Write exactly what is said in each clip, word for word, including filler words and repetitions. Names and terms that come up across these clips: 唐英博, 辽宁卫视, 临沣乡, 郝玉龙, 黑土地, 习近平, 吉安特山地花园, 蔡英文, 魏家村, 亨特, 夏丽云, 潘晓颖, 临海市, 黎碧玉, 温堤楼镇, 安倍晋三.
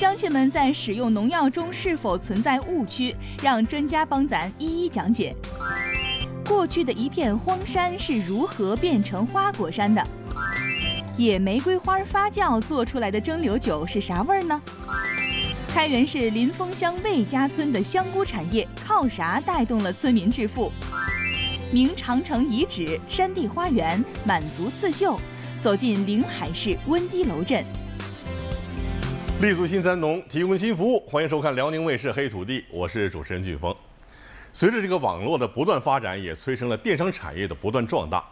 乡亲们在使用农药中是否存在误区，让专家帮咱一一讲解。过去的一片荒山是如何变成花果山的？野玫瑰花发酵做出来的蒸馏酒是啥味儿呢？开原市临风乡魏家村的香菇产业靠啥带动了村民致富？明长城遗址、山地花园、满族刺绣，走进临海市温堤楼镇。立足新三农，提供新服务，欢迎收看辽宁卫视《黑土地》，我是主持人俊峰。随着这个网络的不断发展，也催生了电商产业的不断壮大。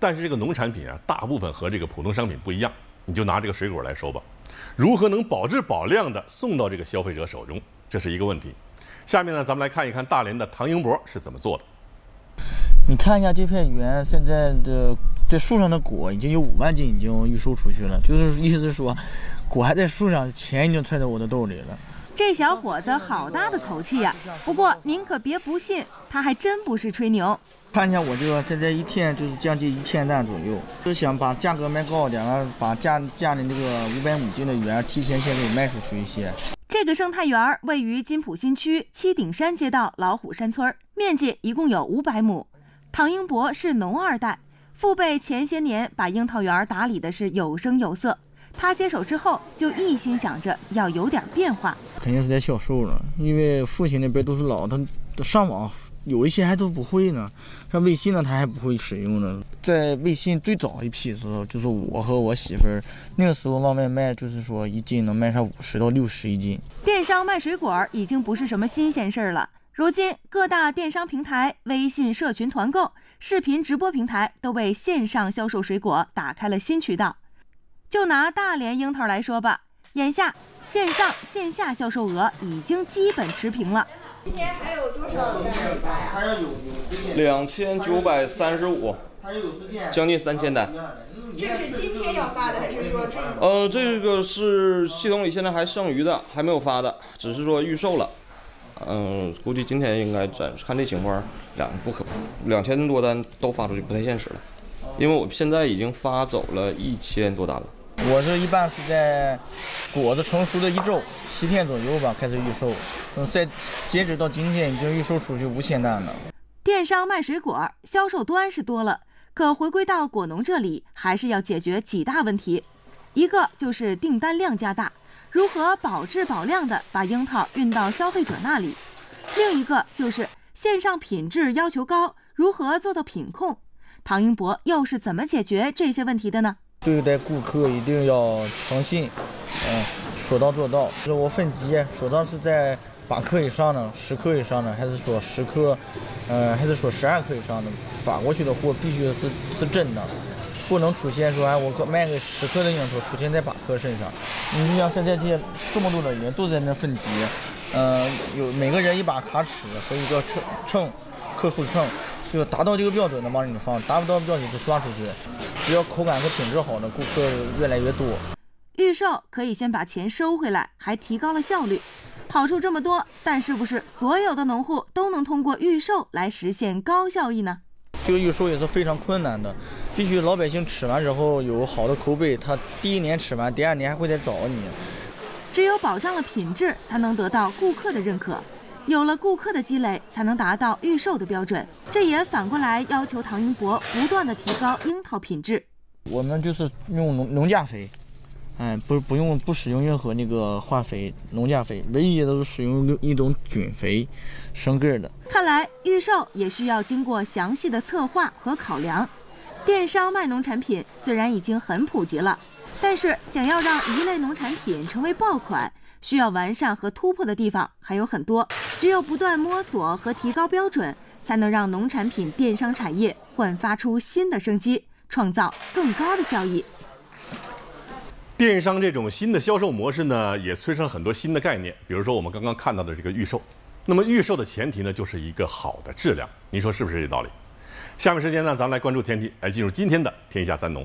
但是这个农产品啊，大部分和这个普通商品不一样。你就拿这个水果来说吧，如何能保质保量的送到这个消费者手中，这是一个问题。下面呢，咱们来看一看大连的唐英博是怎么做的。你看一下这片园，现在的这树上的果已经有五万斤，已经预收出去了。就是意思说，果还在树上，钱已经揣到我的兜里了。这小伙子好大的口气呀、啊！不过您可别不信，他还真不是吹牛。看一下我这个，现在一天就是将近一千担左右，就想把价格卖高点，把家家里那个五百亩地的园提前先给卖出去一些。这个生态园位于金浦新区七顶山街道老虎山村，面积一共有五百亩。唐英博是农二代，父辈前些年把樱桃园打理的是有声有色。他接手之后，就一心想着要有点变化。肯定是在销售了，因为父亲那边都是老，他上网有一些还都不会呢，像微信呢，他还不会使用呢。在微信最早一批的时候，就是我和我媳妇儿那个时候往外卖，就是说一斤能卖上五十到六十一斤。电商卖水果已经不是什么新鲜事儿了。如今，各大电商平台、微信社群团购、视频直播平台都为线上销售水果打开了新渠道。就拿大连樱桃来说吧，眼下线上线下销售额已经基本持平了。今年还有多少单呀？两千九百三十五，将近三千单。这是今天要发的，还是说这？呃，这个是系统里现在还剩余的，还没有发的，只是说预售了。嗯，估计今天应该暂时看这情况，两不可两千多单都发出去不太现实了，因为我现在已经发走了一千多单了。我是一般是在果子成熟的一周七天左右吧开始预售，嗯，在截止到今天已经预售出去五千单了。电商卖水果，销售端是多了，可回归到果农这里，还是要解决几大问题，一个就是订单量加大。如何保质保量地把樱桃运到消费者那里？另一个就是线上品质要求高，如何做到品控？唐英博又是怎么解决这些问题的呢？对待顾客一定要诚信，嗯，说到做到。就是我分级，首当是在八克以上的、十克以上的，还是说十克，呃，还是说十二克以上的，发过去的货必须是是真的。不能出现说，哎，我卖个十克的樱桃，出现在八克身上。你就像现在这些这么多的人都在那分级，呃，有每个人一把卡尺和一个秤秤，克数秤，就达到这个标准的往里放，达不到标准就刷出去。只要口感和品质好的顾客越来越多。预售可以先把钱收回来，还提高了效率。好处这么多，但是不是所有的农户都能通过预售来实现高效益呢？这个预售也是非常困难的，必须老百姓吃完之后有好的口碑，他第一年吃完，第二年还会再找你。只有保障了品质，才能得到顾客的认可，有了顾客的积累，才能达到预售的标准。这也反过来要求唐英博不断的提高樱桃品质。我们就是用农农家肥，哎，不不用不使用任何那个化肥、农家肥，唯一都是使用一种菌肥，生根的。看来预售也需要经过详细的策划和考量。电商卖农产品虽然已经很普及了，但是想要让一类农产品成为爆款，需要完善和突破的地方还有很多。只有不断摸索和提高标准，才能让农产品电商产业焕发出新的生机，创造更高的效益。电商这种新的销售模式呢，也催生很多新的概念，比如说我们刚刚看到的这个预售。那么预售的前提呢，就是一个好的质量，您说是不是这道理？下面时间呢，咱们来关注天气，来进入今天的天下三农。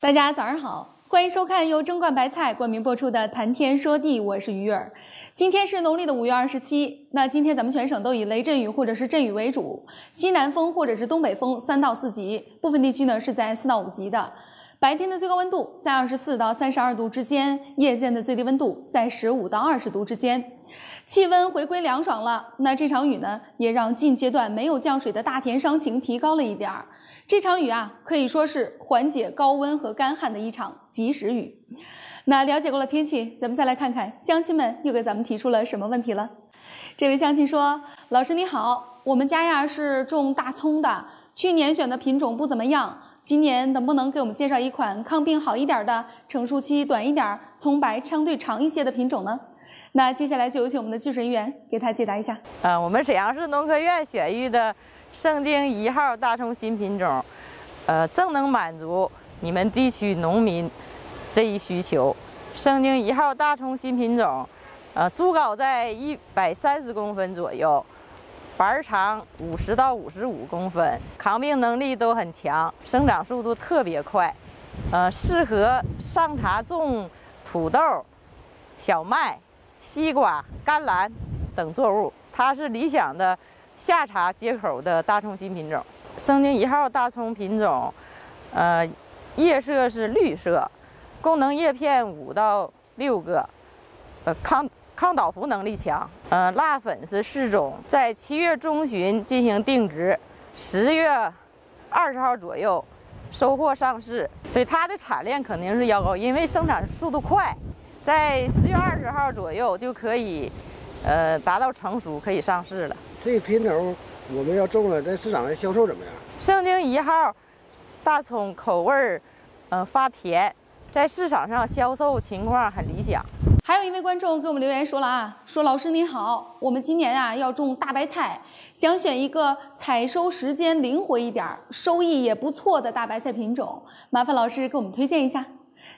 大家早上好。欢迎收看由争冠白菜冠名播出的《谈天说地》，我是于儿。今天是农历的五月二十七，那今天咱们全省都以雷阵雨或者是阵雨为主，西南风或者是东北风三到四级，部分地区呢是在四到五级的。白天的最高温度在二十四到三十二度之间，夜间的最低温度在十五到二十度之间。气温回归凉爽了，那这场雨呢也让近阶段没有降水的大田伤情提高了一点儿。 这场雨啊，可以说是缓解高温和干旱的一场及时雨。那了解过了天气，咱们再来看看乡亲们又给咱们提出了什么问题了。这位乡亲说：“老师你好，我们家呀是种大葱的，去年选的品种不怎么样，今年能不能给我们介绍一款抗病好一点的、成熟期短一点、葱白相对长一些的品种呢？” 那接下来就有请我们的技术人员给他解答一下。呃，我们沈阳市农科院选育的。 盛定一号大葱新品种，呃，正能满足你们地区农民这一需求。盛定一号大葱新品种，呃，株高在一百三十公分左右，板长五十到五十五公分，抗病能力都很强，生长速度特别快，呃，适合上茶种土豆、小麦、西瓜、甘蓝等作物，它是理想的。 下茶接口的大葱新品种，盛定一号大葱品种，呃，叶色是绿色，功能叶片五到六个，呃，抗抗倒伏能力强，呃，蜡粉是四种，在七月中旬进行定植，十月二十号左右收获上市。对它的产量肯定是要高，因为生产速度快，在十月二十号左右就可以，呃，达到成熟，可以上市了。 这个品种我们要种了，在市场上销售怎么样？盛定一号大葱口味儿，嗯、呃，发甜，在市场上销售情况很理想。还有一位观众给我们留言说了啊，说老师您好，我们今年啊要种大白菜，想选一个采收时间灵活一点、收益也不错的大白菜品种，麻烦老师给我们推荐一下。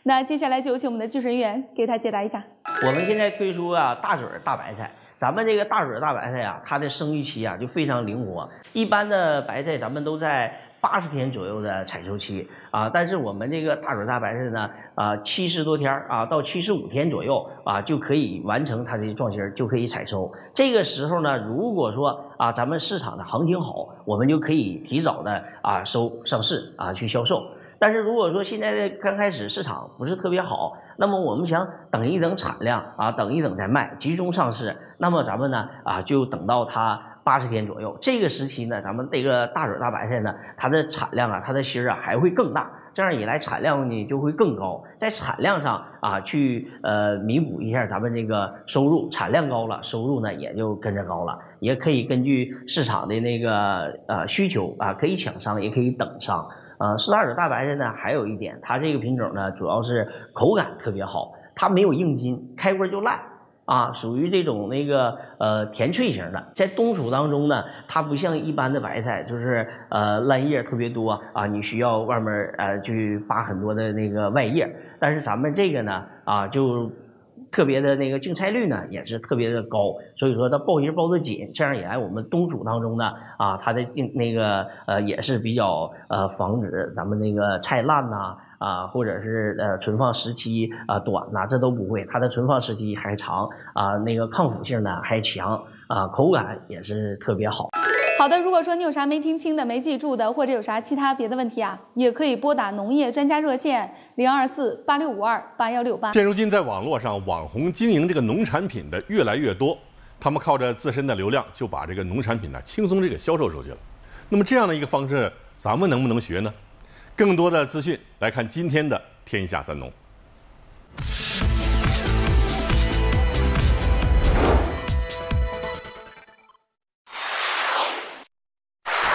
那接下来就有请我们的技术人员给他解答一下。我们现在推出啊大嘴大白菜。 咱们这个大嘴大白菜啊，它的生育期啊就非常灵活。一般的白菜咱们都在八十天左右的采收期啊，但是我们这个大嘴大白菜呢，啊七十多天啊到七十五天左右啊就可以完成它的撞芯，就可以采收。这个时候呢，如果说啊咱们市场的行情好，我们就可以提早的啊收上市啊去销售。 但是如果说现在刚开始市场不是特别好，那么我们想等一等产量啊，等一等再卖，集中上市。那么咱们呢啊，就等到它八十天左右这个时期呢，咱们这个大嘴大白菜呢，它的产量啊，它的芯啊还会更大。这样一来，产量呢就会更高，在产量上啊，去呃弥补一下咱们这个收入，产量高了，收入呢也就跟着高了。也可以根据市场的那个呃需求啊，可以抢商，也可以等商。 呃，四大嘴大白菜呢，还有一点，它这个品种呢，主要是口感特别好，它没有硬筋，开锅就烂啊，属于这种那个呃甜脆型的。在冬储当中呢，它不像一般的白菜，就是呃烂叶特别多啊，你需要外面呃去扒很多的那个外叶。但是咱们这个呢啊，就特别的那个净菜率呢也是特别的高，所以说它包芯包得紧，这样一来，我们冬储当中呢啊，它的那个呃也是比较。 呃，防止咱们那个菜烂呐、啊，啊、呃，或者是呃存放时期啊、呃、短呐、啊，这都不会，它的存放时期还长啊、呃，那个抗腐性呢还强啊、呃，口感也是特别好。好的，如果说你有啥没听清的、没记住的，或者有啥其他别的问题啊，也可以拨打农业专家热线零二四八六五二八幺六八。现如今，在网络上网红经营这个农产品的越来越多，他们靠着自身的流量就把这个农产品呢轻松这个销售出去了。那么这样的一个方式。 咱们能不能学呢？更多的资讯来看今天的《天下三农》。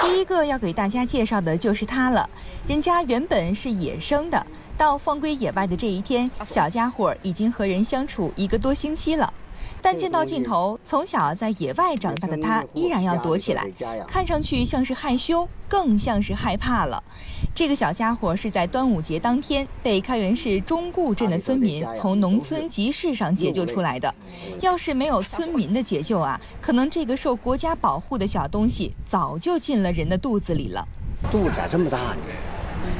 第一个要给大家介绍的就是它了，人家原本是野生的，到放归野外的这一天，小家伙已经和人相处一个多星期了。 但见到尽头，从小在野外长大的他依然要躲起来，看上去像是害羞，更像是害怕了。这个小家伙是在端午节当天被开原市中固镇的村民从农村集市上解救出来的。要是没有村民的解救啊，可能这个受国家保护的小东西早就进了人的肚子里了。肚子咋这么大呢？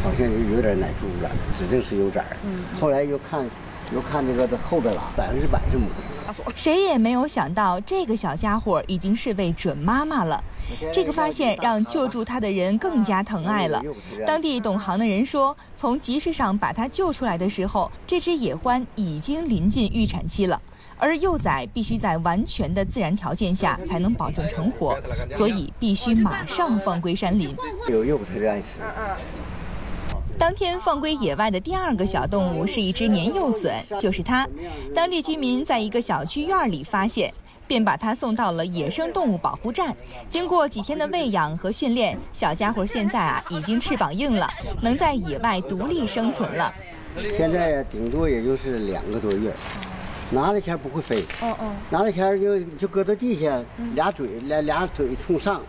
好像有有点奶珠了，指定是有崽儿。嗯，后来又看。 就看这个后边了，百分之百是母的。谁也没有想到，这个小家伙已经是位准妈妈了。这个发现让救助他的人更加疼爱了。当地懂行的人说，从集市上把它救出来的时候，这只野獾已经临近预产期了，而幼崽必须在完全的自然条件下才能保证成活，所以必须马上放归山林。有肉它就爱吃。 当天放归野外的第二个小动物是一只年幼隼，就是它。当地居民在一个小区院里发现，便把它送到了野生动物保护站。经过几天的喂养和训练，小家伙现在啊已经翅膀硬了，能在野外独立生存了。现在顶多也就是两个多月，拿了前不会飞，拿了前就就搁到地下，俩嘴俩俩嘴冲上，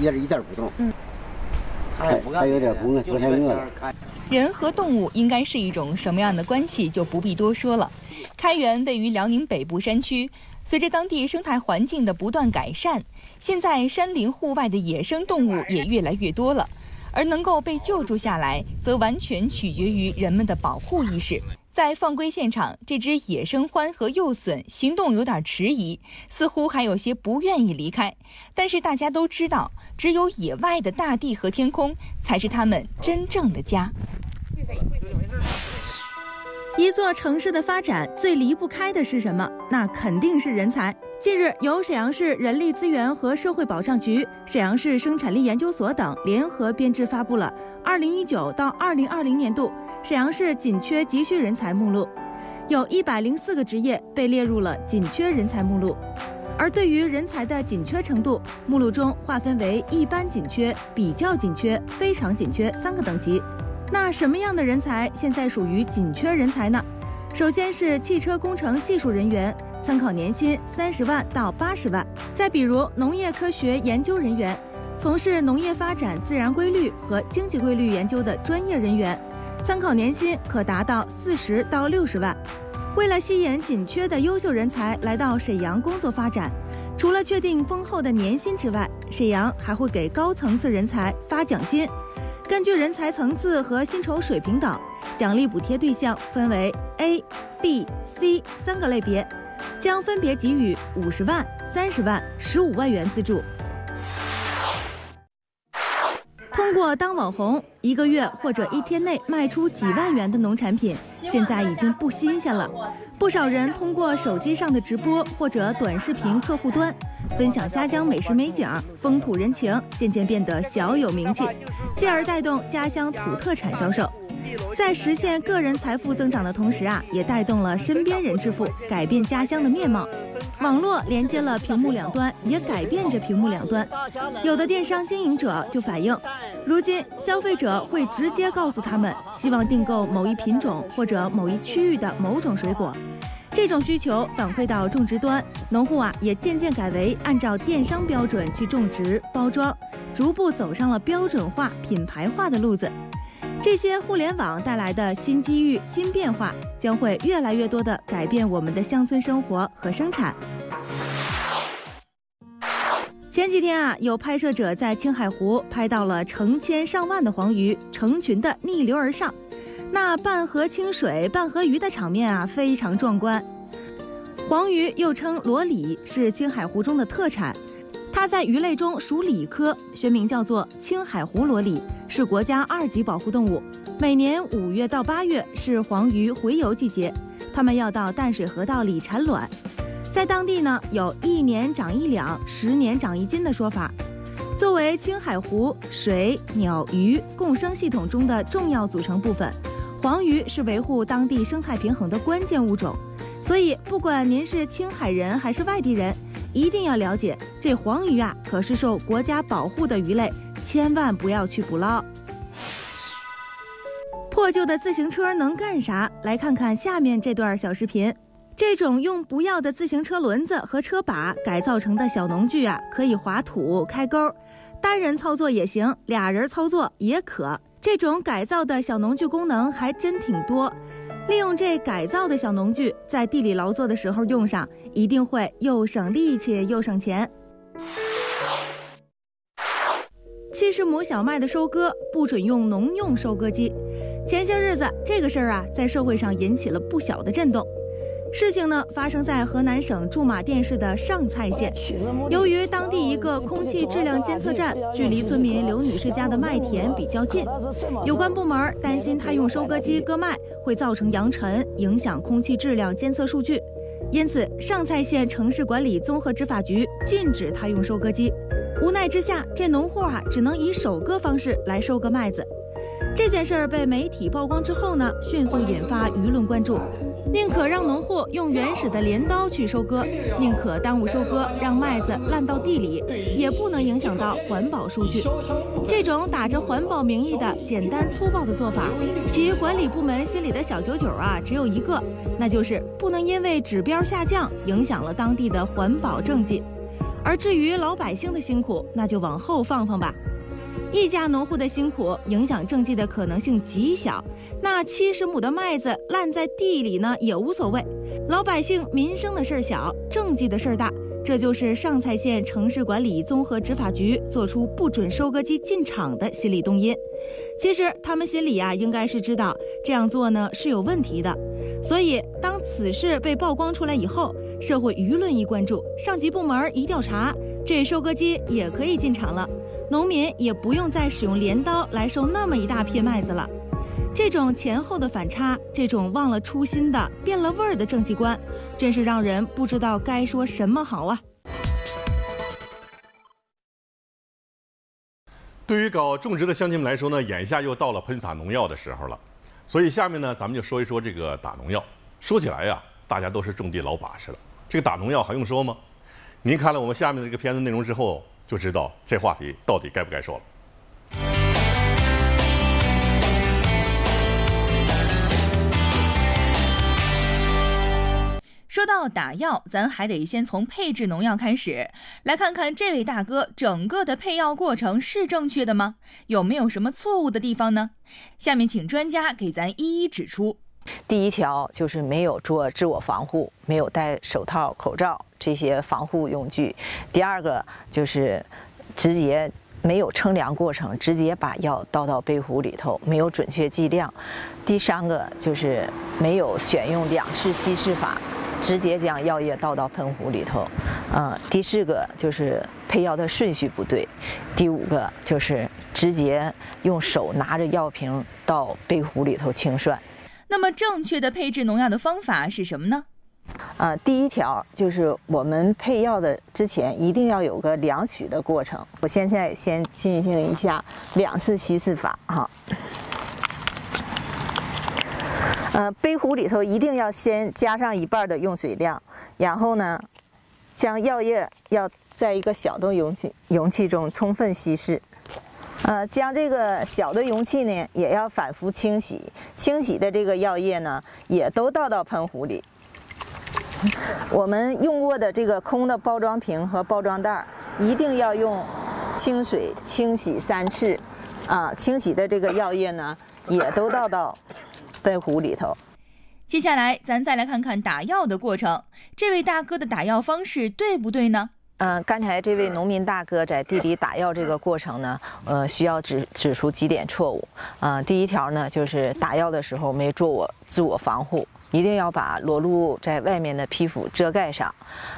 也是一点不动。嗯 还还有点不不太饿了。人和动物应该是一种什么样的关系，就不必多说了。开原位于辽宁北部山区，随着当地生态环境的不断改善，现在山林户外的野生动物也越来越多了。而能够被救助下来，则完全取决于人们的保护意识。在放归现场，这只野生獾和幼隼行动有点迟疑，似乎还有些不愿意离开。但是大家都知道。 只有野外的大地和天空才是他们真正的家。一座城市的发展最离不开的是什么？那肯定是人才。近日，由沈阳市人力资源和社会保障局、沈阳市生产力研究所等联合编制发布了《二零一九到二零二零年度沈阳市紧缺急需人才目录》，有一百零四个职业被列入了紧缺人才目录。 而对于人才的紧缺程度，目录中划分为一般紧缺、比较紧缺、非常紧缺三个等级。那什么样的人才现在属于紧缺人才呢？首先是汽车工程技术人员，参考年薪三十万到八十万；再比如农业科学研究人员，从事农业发展自然规律和经济规律研究的专业人员，参考年薪可达到四十到六十万。 为了吸引紧缺的优秀人才来到沈阳工作发展，除了确定丰厚的年薪之外，沈阳还会给高层次人才发奖金。根据人才层次和薪酬水平等，奖励补贴对象分为 A、B、C 三个类别，将分别给予五十万、三十万、十五万元资助。通过当网红，一个月或者一天内卖出几万元的农产品。 现在已经不新鲜了，不少人通过手机上的直播或者短视频客户端，分享家乡美食美景、风土人情，渐渐变得小有名气，进而带动家乡土特产销售。在实现个人财富增长的同时啊，也带动了身边人致富，改变家乡的面貌。网络连接了屏幕两端，也改变着屏幕两端。有的电商经营者就反映。 如今，消费者会直接告诉他们，希望订购某一品种或者某一区域的某种水果。这种需求反馈到种植端，农户啊也渐渐改为按照电商标准去种植、包装，逐步走上了标准化、品牌化的路子。这些互联网带来的新机遇、新变化，将会越来越多地改变我们的乡村生活和生产。 前几天啊，有拍摄者在青海湖拍到了成千上万的黄鱼成群的逆流而上，那半河清水、半河鱼的场面啊，非常壮观。黄鱼又称裸鲤，是青海湖中的特产，它在鱼类中属鲤科，学名叫做青海湖裸鲤，是国家二级保护动物。每年五月到八月是黄鱼洄游季节，它们要到淡水河道里产卵。 在当地呢，有一年长一两，十年长一斤的说法。作为青海湖水、鸟、鱼共生系统中的重要组成部分，黄鱼是维护当地生态平衡的关键物种。所以，不管您是青海人还是外地人，一定要了解这黄鱼啊，可是受国家保护的鱼类，千万不要去捕捞。破旧的自行车能干啥？来看看下面这段小视频。 这种用不要的自行车轮子和车把改造成的小农具啊，可以划土、开沟，单人操作也行，俩人操作也可。这种改造的小农具功能还真挺多，利用这改造的小农具在地里劳作的时候用上，一定会又省力气又省钱。七十亩小麦的收割不准用农用收割机。前些日子，这个事儿啊，在社会上引起了不小的震动。事情呢，发生在河南省驻马店市的上蔡县。由于当地一个空气质量监测站距离村民刘女士家的麦田比较近，有关部门担心她用收割机割麦会造成扬尘，影响空气质量监测数据。 因此，上蔡县城市管理综合执法局禁止他用收割机。无奈之下，这农户啊只能以手割方式来收割麦子。这件事儿被媒体曝光之后呢，迅速引发舆论关注。宁可让农户用原始的镰刀去收割，宁可耽误收割，让麦子烂到地里，也不能影响到环保数据。这种打着环保名义的简单粗暴的做法，其管理部门心里的小九九啊，只有一个，那就是不能因为指标下降影响了当地的环保政绩。而至于老百姓的辛苦，那就往后放放吧。 一家农户的辛苦影响政绩的可能性极小，那七十亩的麦子烂在地里呢也无所谓。老百姓民生的事儿小，政绩的事儿大，这就是上蔡县城市管理综合执法局做出不准收割机进场的心理动因。其实他们心里啊应该是知道这样做呢是有问题的，所以当此事被曝光出来以后，社会舆论一关注，上级部门一调查，这收割机也可以进场了。 农民也不用再使用镰刀来收那么一大片麦子了。这种前后的反差，这种忘了初心的、变了味儿的政绩观，真是让人不知道该说什么好啊！对于搞种植的乡亲们来说呢，眼下又到了喷洒农药的时候了。所以下面呢，咱们就说一说这个打农药。说起来呀，大家都是种地老把式了，这个打农药还用说吗？您看了我们下面这个片子内容之后， 就知道这话题到底该不该说了。说到打药，咱还得先从配制农药开始，来看看这位大哥整个的配药过程是正确的吗？有没有什么错误的地方呢？下面请专家给咱一一指出。 第一条就是没有做自我防护，没有戴手套、口罩这些防护用具。第二个就是直接没有称量过程，直接把药倒到杯壶里头，没有准确剂量。第三个就是没有选用两次稀释法，直接将药液倒到喷壶里头。嗯，第四个就是配药的顺序不对。第五个就是直接用手拿着药瓶到杯壶里头清算。 那么，正确的配制农药的方法是什么呢？呃，第一条就是我们配药的之前一定要有个量取的过程。我现在先进行一下两次稀释法哈。呃，杯壶里头一定要先加上一半的用水量，然后呢，将药液要在一个小的容器容器中充分稀释。 呃，将这个小的容器呢，也要反复清洗，清洗的这个药液呢，也都倒到喷壶里。我们用过的这个空的包装瓶和包装袋，一定要用清水清洗三次，啊、呃，清洗的这个药液呢，也都倒到喷壶里头。 接下来，咱再来看看打药的过程，这位大哥的打药方式对不对呢？ 嗯、呃，刚才这位农民大哥在地里打药这个过程呢，呃，需要指指出几点错误。呃，第一条呢，就是打药的时候没做我自我防护，一定要把裸露在外面的皮肤遮盖上。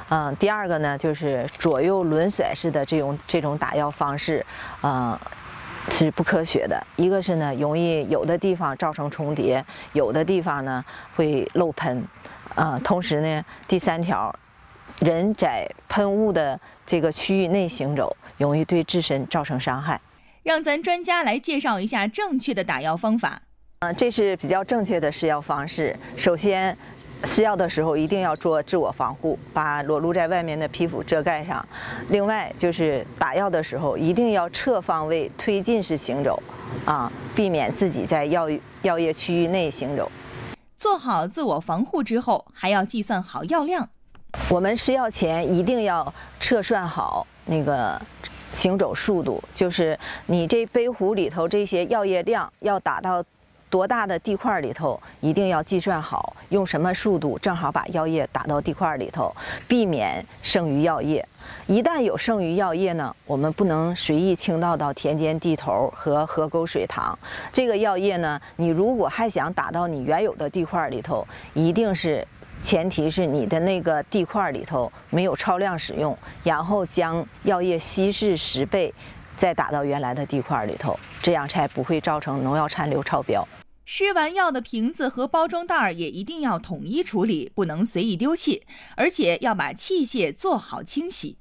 嗯、呃，第二个呢，就是左右轮甩式的这种这种打药方式，嗯、呃，是不科学的。一个是呢，容易有的地方造成重叠，有的地方呢会漏喷。呃，同时呢，第三条。 人在喷雾的这个区域内行走，容易对自身造成伤害。让咱专家来介绍一下正确的打药方法。嗯，这是比较正确的施药方式。首先，施药的时候一定要做自我防护，把裸露在外面的皮肤遮盖上。另外，就是打药的时候一定要侧方位推进式行走，啊，避免自己在药药液区域内行走。做好自我防护之后，还要计算好药量。 我们施药前一定要测算好那个行走速度，就是你这杯壶里头这些药液量要达到多大的地块里头一定要计算好，用什么速度正好把药液打到地块里头，避免剩余药液。一旦有剩余药液呢，我们不能随意倾倒到田间地头和河沟水塘。这个药液呢，你如果还想打到你原有的地块里头，一定是。 前提是你的那个地块里头没有超量使用，然后将药液稀释十倍，再打到原来的地块里头，这样才不会造成农药残留超标。施完药的瓶子和包装袋也一定要统一处理，不能随意丢弃，而且要把器械做好清洗。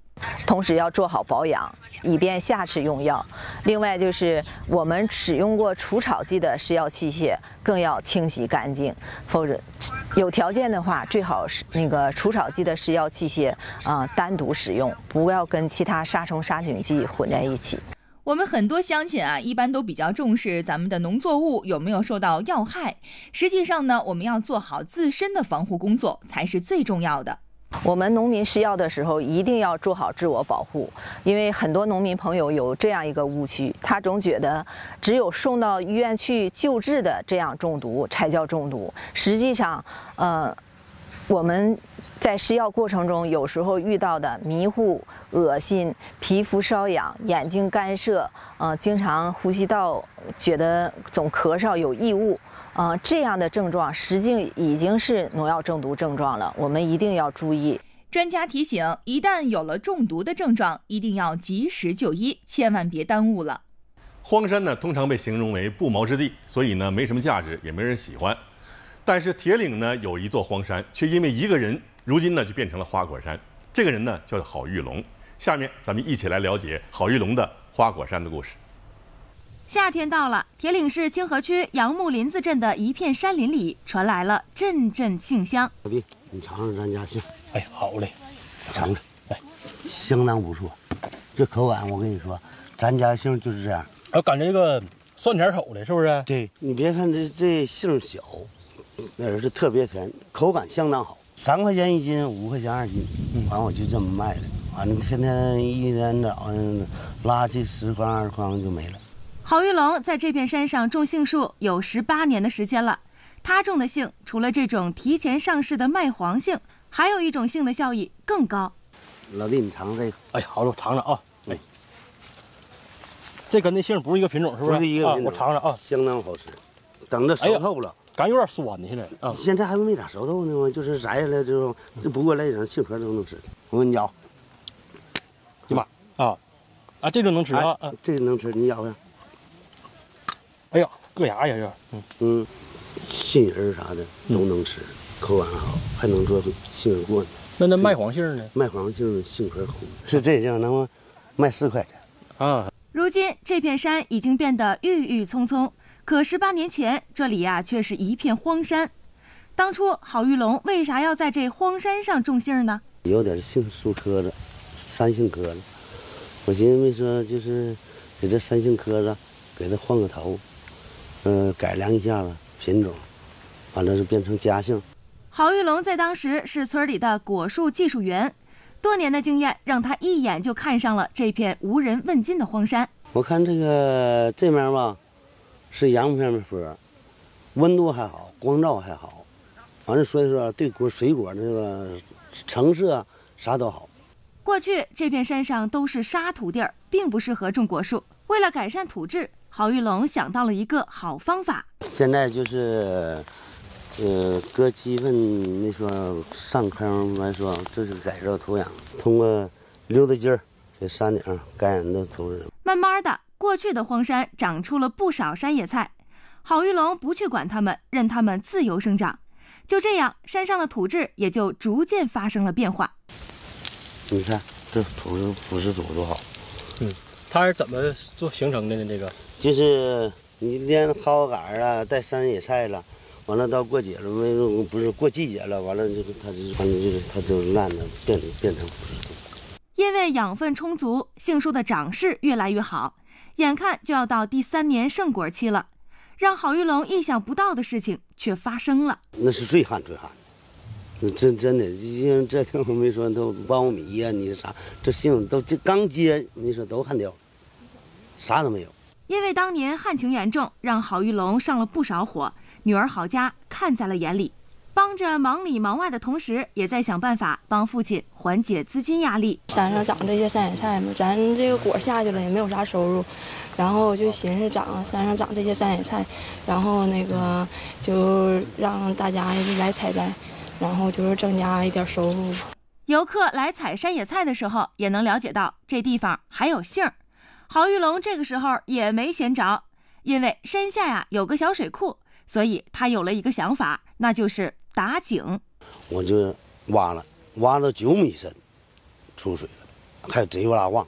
同时要做好保养，以便下次用药。另外就是我们使用过除草剂的施药器械，更要清洗干净。否则，有条件的话，最好是那个除草剂的施药器械啊、呃、单独使用，不要跟其他杀虫杀菌剂混在一起。 我们很多乡亲啊，一般都比较重视咱们的农作物有没有受到药害。实际上呢，我们要做好自身的防护工作才是最重要的。 我们农民施药的时候，一定要做好自我保护，因为很多农民朋友有这样一个误区，他总觉得只有送到医院去救治的这样中毒才叫中毒。实际上，呃，我们在施药过程中，有时候遇到的迷糊、恶心、皮肤瘙痒、眼睛干涩，呃，经常呼吸道觉得总咳嗽有异物。 啊、呃，这样的症状实际已经是农药中毒症状了，我们一定要注意。专家提醒，一旦有了中毒的症状，一定要及时就医，千万别耽误了。荒山呢，通常被形容为不毛之地，所以呢，没什么价值，也没人喜欢。但是铁岭呢，有一座荒山，却因为一个人，如今呢，就变成了花果山。这个人呢，叫郝玉龙。下面咱们一起来了解郝玉龙的花果山的故事。 夏天到了，铁岭市清河区杨木林子镇的一片山林里传来了阵阵杏香。老弟，你尝尝咱家杏。哎，好嘞，尝尝。哎，相当不错，这口感我跟你说，咱家杏就是这样。我感觉这个酸甜口的，是不是？对，你别看这这杏小，那是特别甜，口感相当好。三块钱一斤，五块钱二斤，完、嗯、我就这么卖的，完了天天一天早上拉去十筐二筐就没了。 郝玉龙在这片山上种杏树有十八年的时间了。他种的杏，除了这种提前上市的麦黄杏，还有一种杏的效益更高。老弟，你尝这个。哎，好了，我尝尝啊。哎，这跟那杏不是一个品种，是不是？不是一个品种。啊、我尝尝啊，相当好吃。等着熟透了，感觉有点酸呢，现在啊。现在还没咋熟透呢嘛，就是摘下来之后，这不过来点杏核都能吃。我跟你咬。你妈啊啊，这个能吃啊、哎、这个能吃，你咬一下。 哎呀，硌牙呀！这，嗯嗯，杏仁啥的都能吃，嗯、口感好，还能做杏仁棍。那那麦黄杏呢？麦黄杏杏核红，是这杏能吗？卖四块钱啊！如今这片山已经变得郁郁葱葱，可十八年前这里呀、啊、却是一片荒山。当初郝玉龙为啥要在这荒山上种杏呢？有点杏树棵子，山杏棵子，我寻思没说就是给这山杏棵子给它换个头。 嗯、呃，改良一下了品种，完了就变成嘉杏。郝玉龙在当时是村里的果树技术员，多年的经验让他一眼就看上了这片无人问津的荒山。我看这个这面吧，是阳面的坡，温度还好，光照还好，完了所以说对果水果这个成色啥都好。过去这片山上都是沙土地儿，并不适合种果树。为了改善土质。 郝玉龙想到了一个好方法，现在就是，呃，搁鸡粪那说上坑来说，这是改造土壤，通过溜达筋儿给山顶感染的土质。慢慢的，过去的荒山长出了不少山野菜，郝玉龙不去管它们，任它们自由生长。就这样，山上的土质也就逐渐发生了变化。你看这土质腐蚀土多好，嗯。 它是怎么做形成的呢？这个就是你连蒿杆啊，带山野菜了，完了到过节了，没不是过季节了，完了就它就反正就是它就烂了，变变成腐蚀土。因为养分充足，杏树的长势越来越好，眼看就要到第三年盛果期了，让郝玉龙意想不到的事情却发生了。那是最旱最旱，那真真的，因为这地方没说都苞米呀、啊，你啥这杏都这刚结，你说都旱掉。 啥都没有。因为当年旱情严重，让郝玉龙上了不少火，女儿郝佳看在了眼里，帮着忙里忙外的同时，也在想办法帮父亲缓解资金压力。山上长这些山野菜嘛，咱这个果下去了也没有啥收入，然后我就寻思长山上长这些山野菜，然后那个就让大家来采摘，然后就是增加一点收入。游客来采山野菜的时候，也能了解到这地方还有姓儿。 郝玉龙这个时候也没闲着，因为山下呀有个小水库，所以他有了一个想法，那就是打井。我就挖了，挖到九米深，出水了，还有贼挖矿，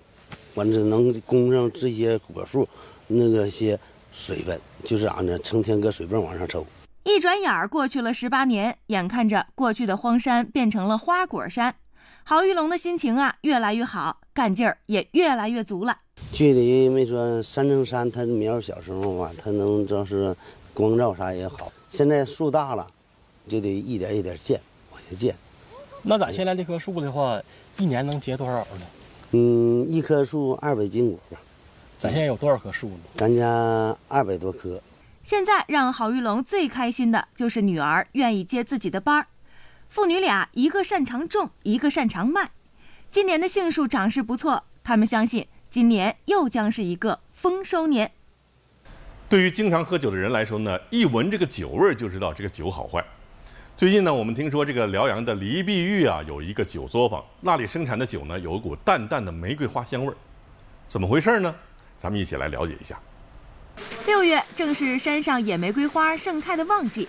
完这能供上这些果树那个些水分，就是俺这成天搁水泵往上抽。一转眼过去了十八年，眼看着过去的荒山变成了花果山，郝玉龙的心情啊越来越好，干劲儿也越来越足了。 距离因为说三乘三，它苗小时候嘛，它能正是光照啥也好。现在树大了，就得一点一点建，往下建。那咱现在这棵树的话，一年能结多少呢？嗯，一棵树二百斤果吧。咱现在有多少棵树呢？咱家二百多棵。现在让郝玉龙最开心的就是女儿愿意接自己的班儿，父女俩一个擅长种，一个擅长卖。今年的杏树长势不错，他们相信 今年又将是一个丰收年。对于经常喝酒的人来说呢，一闻这个酒味就知道这个酒好坏。最近呢，我们听说这个辽阳的黎碧玉啊有一个酒作坊，那里生产的酒呢有一股淡淡的玫瑰花香味儿，怎么回事呢？咱们一起来了解一下。六月正是山上野玫瑰花盛开的旺季，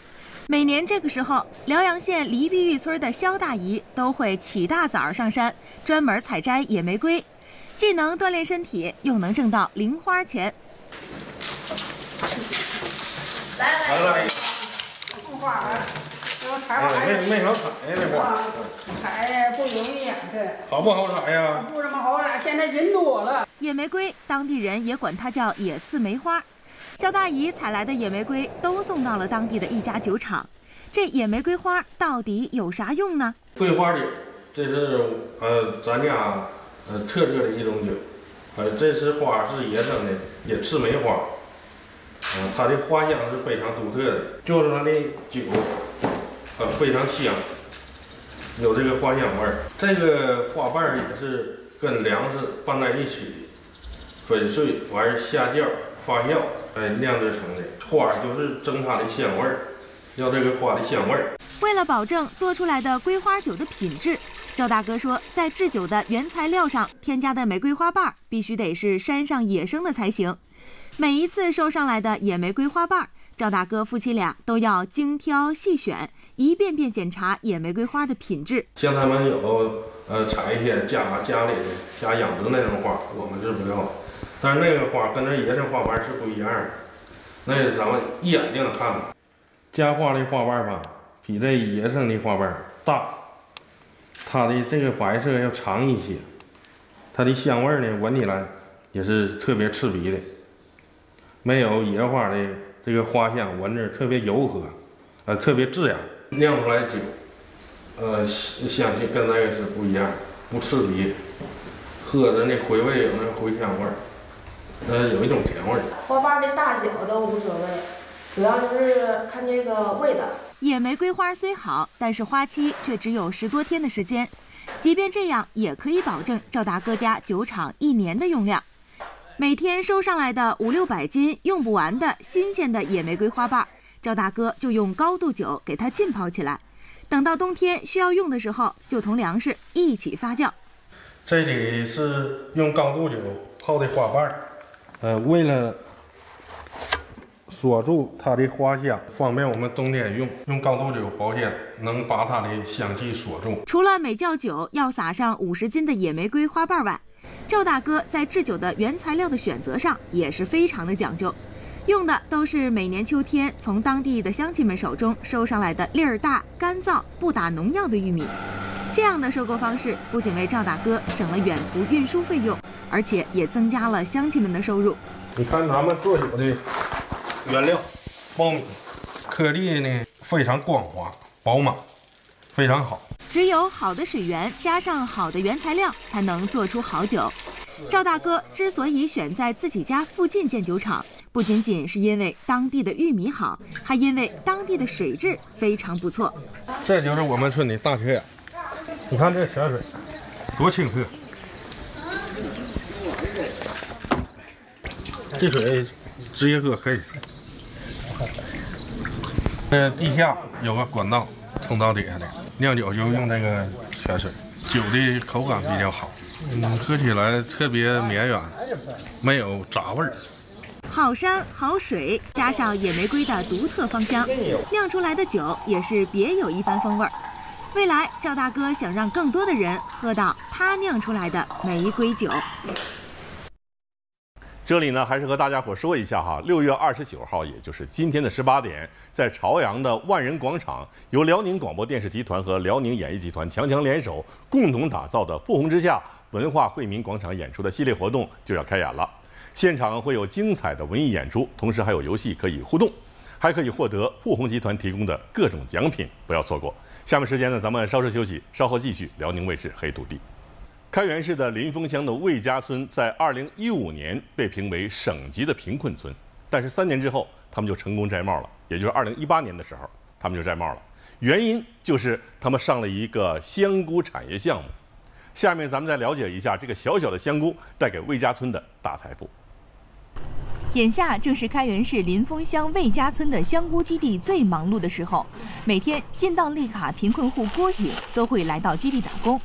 每年这个时候，辽阳县黎碧玉村的肖大姨都会起大早上山，专门采摘野玫瑰。 既能锻炼身体，又能挣到零花钱。来来来，种花啊，这不采花没没少采呀，这花采不容易，对。好不好采呀？不怎么好采，现在人多了。野玫瑰，当地人也管它叫野刺梅花。肖大姨采来的野玫瑰都送到了当地的一家酒厂。这野玫瑰花到底有啥用呢？桂花酒，这是呃，咱家 呃，特制的一种酒，呃，这是花是野生的，野刺梅花，呃，它的花香是非常独特的，就是它的酒，呃，非常香，有这个花香味儿。这个花瓣也是跟粮食拌在一起，粉碎完下窖发酵，呃，酿制成的。花就是增它的香味儿，要这个花的香味儿。为了保证做出来的桂花酒的品质， 赵大哥说，在制酒的原材料上添加的玫瑰花瓣必须得是山上野生的才行。每一次收上来的野玫瑰花瓣，赵大哥夫妻俩都要精挑细选，一遍遍检查野玫瑰花的品质。像他们有呃采一些家家里的家养殖那种花，我们是不要，但是那个花跟这野生花瓣是不一样的，那咱们一眼就能看到。家花的花瓣吧，比这野生的花瓣大。 它的这个白色要长一些，它的香味呢，闻起来也是特别刺鼻的，没有野花的这个花香，闻着特别柔和，呃，特别自然。酿出来酒，呃，香气跟那个是不一样，不刺鼻，喝着那回味有那个茴香味儿，呃，有一种甜味儿。花瓣的大小都无所谓，主要就是看这个味道。 野玫瑰花虽好，但是花期却只有十多天的时间。即便这样，也可以保证赵大哥家酒厂一年的用量。每天收上来的五六百斤用不完的新鲜的野玫瑰花瓣，赵大哥就用高度酒给它浸泡起来。等到冬天需要用的时候，就同粮食一起发酵。这里是用高度酒泡的花瓣，呃，为了 锁住它的花香，方便我们冬天用。用高度酒保鲜，能把它的香气锁住。除了每窖酒要撒上五十斤的野玫瑰花瓣外，赵大哥在制酒的原材料的选择上也是非常的讲究，用的都是每年秋天从当地的乡亲们手中收上来的粒儿大、干燥、不打农药的玉米。这样的收购方式不仅为赵大哥省了远途运输费用，而且也增加了乡亲们的收入。你看咱们做酒的 原料，苞米，颗粒呢非常光滑饱满，非常好。只有好的水源加上好的原材料，才能做出好酒。赵大哥之所以选在自己家附近建酒厂，不仅仅是因为当地的玉米好，还因为当地的水质非常不错。这就是我们村的大泉眼，你看这泉水多清澈，这水直接喝可以。呃，地下有个管道通到底下的，酿酒就用这个泉水，酒的口感比较好。 嗯，喝起来特别绵软，没有杂味儿。好山好水，加上野玫瑰的独特芳香，酿出来的酒也是别有一番风味儿。未来赵大哥想让更多的人喝到他酿出来的玫瑰酒。这里呢，还是和大家伙说一下哈，六月二十九号，也就是今天的十八点，在朝阳的万人广场，由辽宁广播电视集团和辽宁演艺集团强强联手共同打造的“不红之下” 文化惠民广场演出的系列活动就要开演了，现场会有精彩的文艺演出，同时还有游戏可以互动，还可以获得富宏集团提供的各种奖品，不要错过。下面时间呢，咱们稍事休息，稍后继续辽宁卫视黑土地。开原市的临沣乡的魏家村在二零一五年被评为省级的贫困村，但是三年之后他们就成功摘帽了，也就是二零一八年的时候他们就摘帽了，原因就是他们上了一个香菇产业项目。 下面咱们再了解一下这个小小的香菇带给魏家村的大财富。眼下正是开原市临沣乡魏家村的香菇基地最忙碌的时候，每天进到立卡贫困户郭颖都会来到基地打工，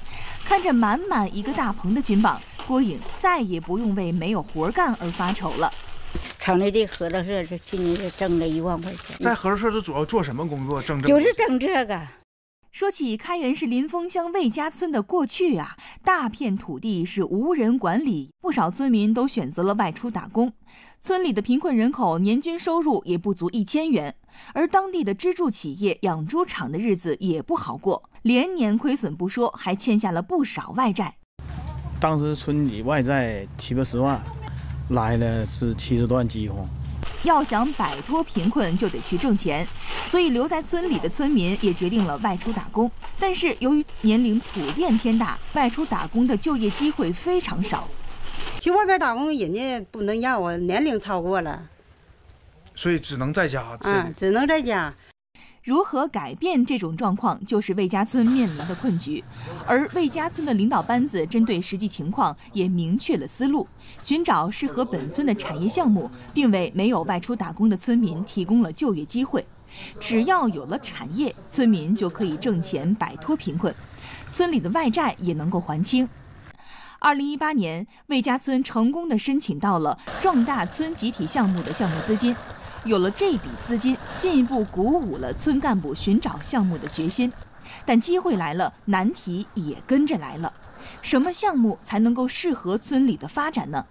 看着满满一个大棚的菌棒，郭颖再也不用为没有活干而发愁了。 厂内的合作社这今年是挣了一万块钱。在合作社都主要做什么工作？挣这就是挣这个。 说起开原市临沣乡魏家村的过去啊，大片土地是无人管理，不少村民都选择了外出打工。村里的贫困人口年均收入也不足一千元，而当地的支柱企业养猪场的日子也不好过，连年亏损不说，还欠下了不少外债。当时村里外债七八十万，来了是七十段饥荒。 要想摆脱贫困，就得去挣钱，所以留在村里的村民也决定了外出打工。但是由于年龄普遍偏大，外出打工的就业机会非常少。去外边打工，人家不能让我年龄超过了，所以只能在家。嗯，只能在家。如何改变这种状况，就是魏家村面临的困局。而魏家村的领导班子针对实际情况，也明确了思路。 寻找适合本村的产业项目，并为没有外出打工的村民提供了就业机会。只要有了产业，村民就可以挣钱摆脱贫困，村里的外债也能够还清。二零一八年，魏家村成功的申请到了壮大村集体项目的项目资金。有了这笔资金，进一步鼓舞了村干部寻找项目的决心。但机会来了，难题也跟着来了。 什么项目才能够适合村里的发展呢？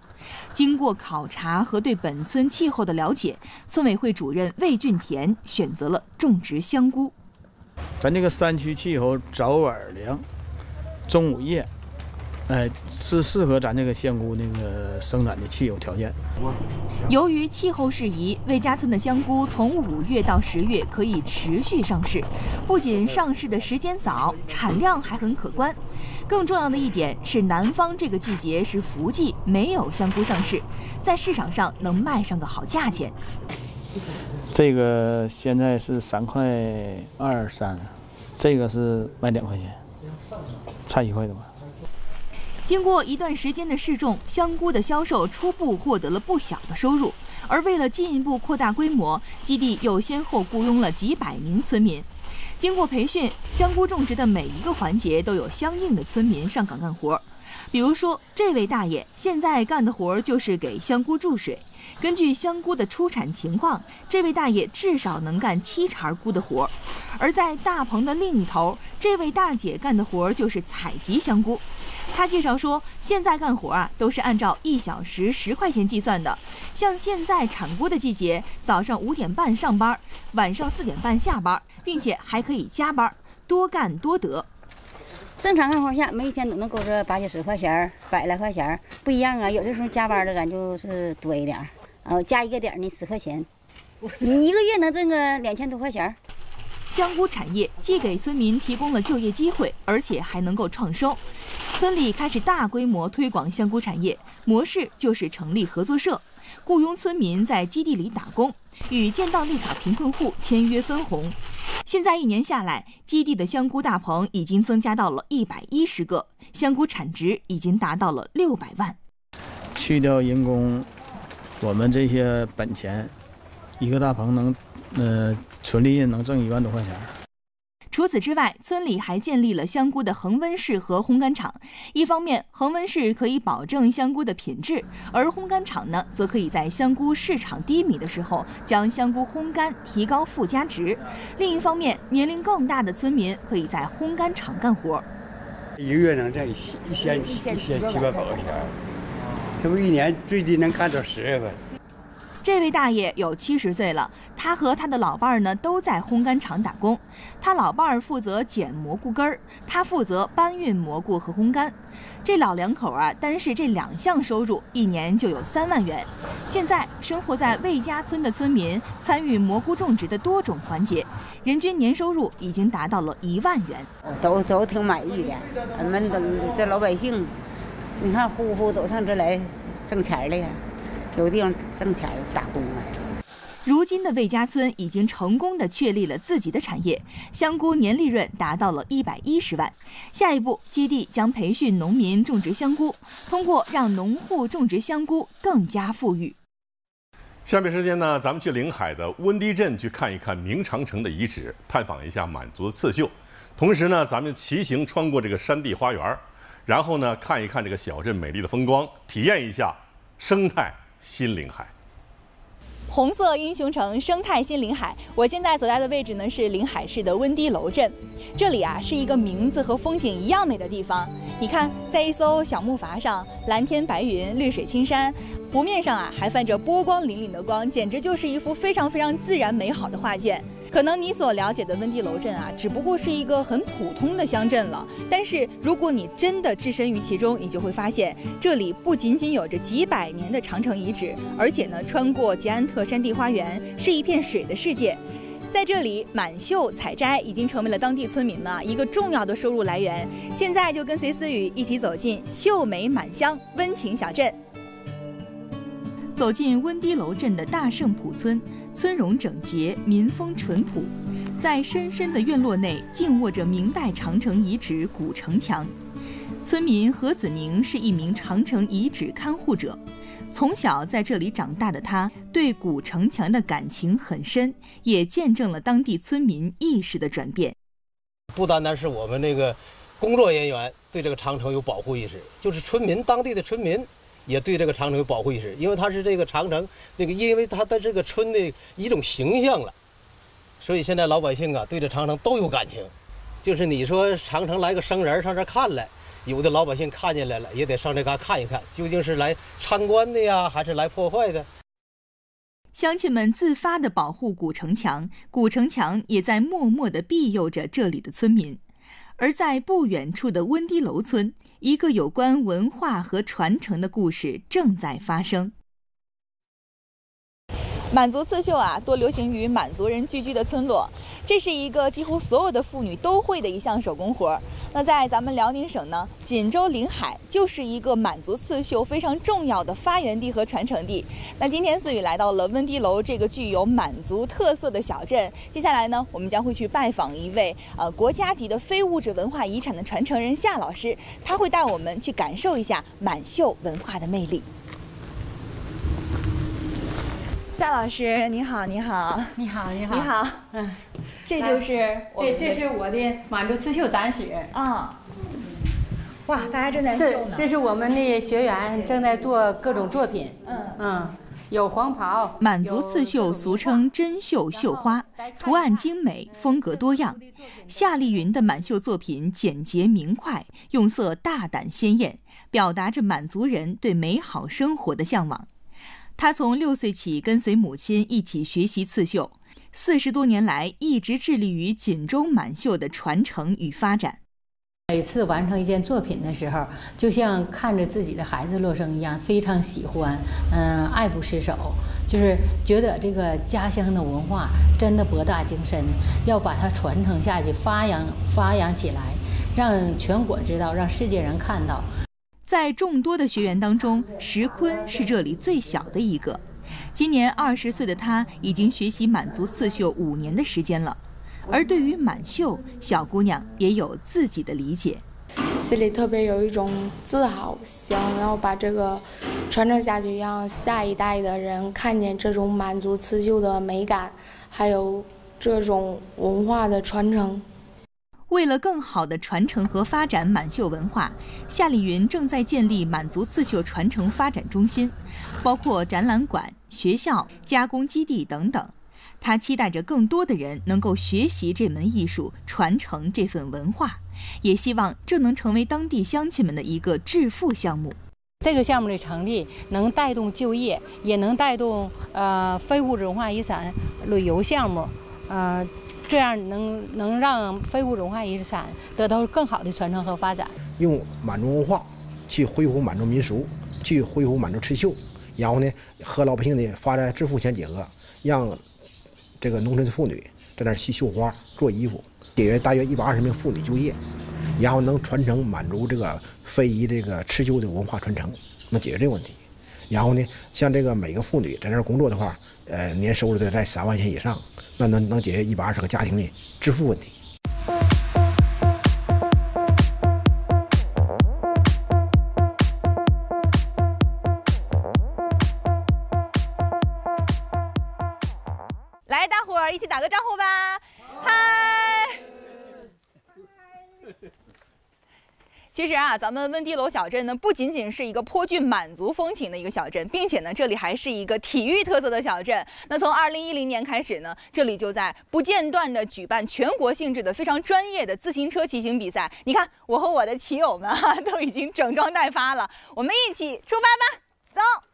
经过考察和对本村气候的了解，村委会主任魏俊田选择了种植香菇。咱这个山区气候早晚凉，中午夜，哎、呃，是适合咱这个香菇那个生长的气候条件。由于气候适宜，魏家村的香菇从五月到十月可以持续上市，不仅上市的时间早，产量还很可观。 更重要的一点是，南方这个季节是伏季，没有香菇上市，在市场上能卖上个好价钱。这个现在是三块二三，这个是卖两块钱，差一块多。经过一段时间的试种，香菇的销售初步获得了不小的收入。而为了进一步扩大规模，基地又先后雇佣了几百名村民。 经过培训，香菇种植的每一个环节都有相应的村民上岗干活。比如说，这位大爷现在干的活就是给香菇注水。根据香菇的出产情况，这位大爷至少能干七茬菇的活。而在大棚的另一头，这位大姐干的活就是采集香菇。她介绍说，现在干活啊都是按照一小时十块钱计算的。像现在产菇的季节，早上五点半上班，晚上四点半下班。 并且还可以加班，多干多得。正常干活下，每一天都能够这八九十块钱，百来块钱不一样啊。有的时候加班的咱就是多一点，呃，加一个点呢十块钱，你一个月能挣个两千多块钱。香菇产业既给村民提供了就业机会，而且还能够创收。村里开始大规模推广香菇产业，模式就是成立合作社，雇佣村民在基地里打工，与建档立卡贫困户签约分红。现在一年下来，基地的香菇大棚已经增加到了一百一十个，香菇产值已经达到了六百万。去掉人工，我们这些本钱，一个大棚能，呃，纯利润能挣一万多块钱。 除此之外，村里还建立了香菇的恒温室和烘干厂。一方面，恒温室可以保证香菇的品质，而烘干厂呢，则可以在香菇市场低迷的时候将香菇烘干，提高附加值。另一方面，年龄更大的村民可以在烘干厂干活，一个月能挣一千一千七八百块钱，这不一年最低能干到十月份。 这位大爷有七十岁了，他和他的老伴儿呢都在烘干厂打工。他老伴儿负责捡蘑菇根儿，他负责搬运蘑菇和烘干。这老两口啊，单是这两项收入，一年就有三万元。现在生活在魏家村的村民参与蘑菇种植的多种环节，人均年收入已经达到了一万元。都都挺满意的，俺们的这老百姓，你看户户都上这来挣钱了呀。 有地方挣钱打工啊！如今的魏家村已经成功的确立了自己的产业，香菇年利润达到了一百一十万。下一步，基地将培训农民种植香菇，通过让农户种植香菇更加富裕。下面时间呢，咱们去临海的温堤镇去看一看明长城的遗址，探访一下满族刺绣。同时呢，咱们骑行穿过这个山地花园，然后呢，看一看这个小镇美丽的风光，体验一下生态。 新临海，红色英雄城生态新临海。我现在所在的位置呢是临海市的温堤楼镇，这里啊是一个名字和风景一样美的地方。你看，在一艘小木筏上，蓝天白云，绿水青山，湖面上啊还泛着波光粼粼的光，简直就是一幅非常非常自然美好的画卷。 可能你所了解的温堤楼镇啊，只不过是一个很普通的乡镇了。但是如果你真的置身于其中，你就会发现，这里不仅仅有着几百年的长城遗址，而且呢，穿过捷安特山地花园，是一片水的世界。在这里，满绣采摘已经成为了当地村民们啊一个重要的收入来源。现在就跟随思雨一起走进绣美满乡温情小镇。走进温堤楼镇的大圣浦村。 村容整洁，民风淳朴，在深深的院落内静卧着明代长城遗址古城墙。村民何子明是一名长城遗址看护者，从小在这里长大的他，对古城墙的感情很深，也见证了当地村民意识的转变。不单单是我们那个工作人员对这个长城有保护意识，就是村民当地的村民。 也对这个长城有保护意识，因为它是这个长城那个，因为它的这个村的一种形象了，所以现在老百姓啊对这长城都有感情。就是你说长城来个生人上这看来，有的老百姓看见来了也得上这嘎看一看，究竟是来参观的呀，还是来破坏的？乡亲们自发地保护古城墙，古城墙也在默默地庇佑着这里的村民。 而在不远处的温堤楼村，一个有关文化和传承的故事正在发生。满族刺绣啊，多流行于满族人聚居的村落，这是一个几乎所有的妇女都会的一项手工活。那在咱们辽宁省呢，锦州临海就是一个满族刺绣非常重要的发源地和传承地。那今天思雨来到了温堤楼这个具有满族特色的小镇，接下来呢，我们将会去拜访一位呃国家级的非物质文化遗产的传承人夏老师，他会带我们去感受一下满绣文化的魅力。 夏老师，你好，你好，你好，你好，你好，嗯，这就是我，对，这是我的满族刺绣展示啊。哇，大家正在绣呢。这是我们的学员正在做各种作品，嗯嗯，有黄袍。满族刺绣俗称针绣、绣花，图案精美，风格多样。夏丽云的满绣作品简洁明快，用色大胆鲜艳，表达着满族人对美好生活的向往。 他从六岁起跟随母亲一起学习刺绣，四十多年来一直致力于锦州满绣的传承与发展。每次完成一件作品的时候，就像看着自己的孩子落生一样，非常喜欢，嗯、呃，爱不释手，就是觉得这个家乡的文化真的博大精深，要把它传承下去，发扬发扬起来。让全国知道，让世界人看到。在众多的学员当中，石坤是这里最小的一个。今年二十岁的他，已经学习满族刺绣五年的时间了。而对于满绣，小姑娘也有自己的理解。 心里特别有一种自豪，想要把这个传承下去，让下一代的人看见这种满族刺绣的美感，还有这种文化的传承。为了更好地传承和发展满绣文化，夏丽云正在建立满族刺绣传承发展中心，包括展览馆、学校、加工基地等等。她期待着更多的人能够学习这门艺术，传承这份文化。 也希望这能成为当地乡亲们的一个致富项目。这个项目的成立能带动就业，也能带动呃非物质文化遗产旅游项目，呃，这样能能让非物质文化遗产得到更好的传承和发展。用满族文化去恢复满族民俗，去恢复满族刺绣，然后呢和老百姓的发展致富相结合，让这个农村的妇女在那儿去绣花做衣服。 解决大约一百二十名妇女就业，然后能传承满族这个非遗这个刺绣的文化传承，能解决这个问题。然后呢，像这个每个妇女在那儿工作的话，呃，年收入得在三万元以上，那能能解决一百二十个家庭的致富问题。来，大伙儿一起打个招呼吧！嗨。 其实啊，咱们温堤楼小镇呢，不仅仅是一个颇具满族风情的一个小镇，并且呢，这里还是一个体育特色的小镇。那从二零一零年开始呢，这里就在不间断地举办全国性质的非常专业的自行车骑行比赛。你看，我和我的骑友们啊，都已经整装待发了。我们一起出发吧，走！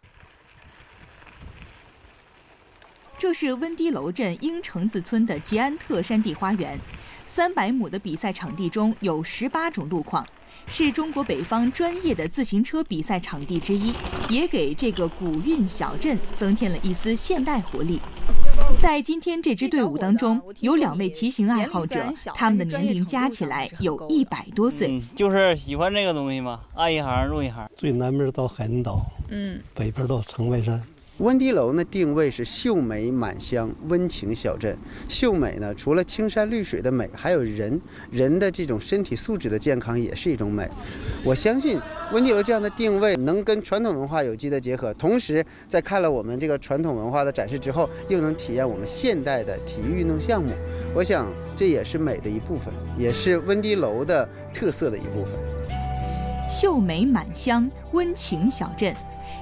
这是温堤楼镇英城子村的吉安特山地花园，三百亩的比赛场地中有十八种路况，是中国北方专业的自行车比赛场地之一，也给这个古韵小镇增添了一丝现代活力。在今天这支队伍当中，有两位骑行爱好者，他们的年龄加起来有一百多岁、嗯。就是喜欢这个东西嘛，爱一行入一行。最南边到海南岛，嗯，北边到城外山。 温堤楼呢，定位是秀美满乡温情小镇。秀美呢，除了青山绿水的美，还有人人的这种身体素质的健康也是一种美。我相信温堤楼这样的定位能跟传统文化有机的结合，同时在看了我们这个传统文化的展示之后，又能体验我们现代的体育运动项目。我想这也是美的一部分，也是温堤楼的特色的一部分。秀美满乡温情小镇，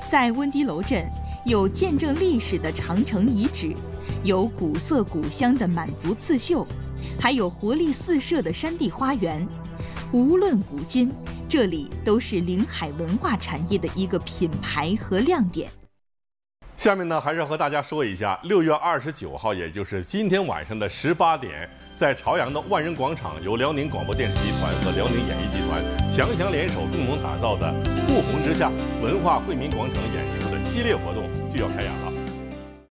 在温堤楼镇。 有见证历史的长城遗址，有古色古香的满族刺绣，还有活力四射的山地花园。无论古今，这里都是临海文化产业的一个品牌和亮点。下面呢，还是和大家说一下，六月二十九号，也就是今天晚上的十八点，在朝阳的万人广场，由辽宁广播电视集团和辽宁演艺集团强强联手共同打造的“护红之夏”文化惠民广场演出的系列活动。 就要开演了。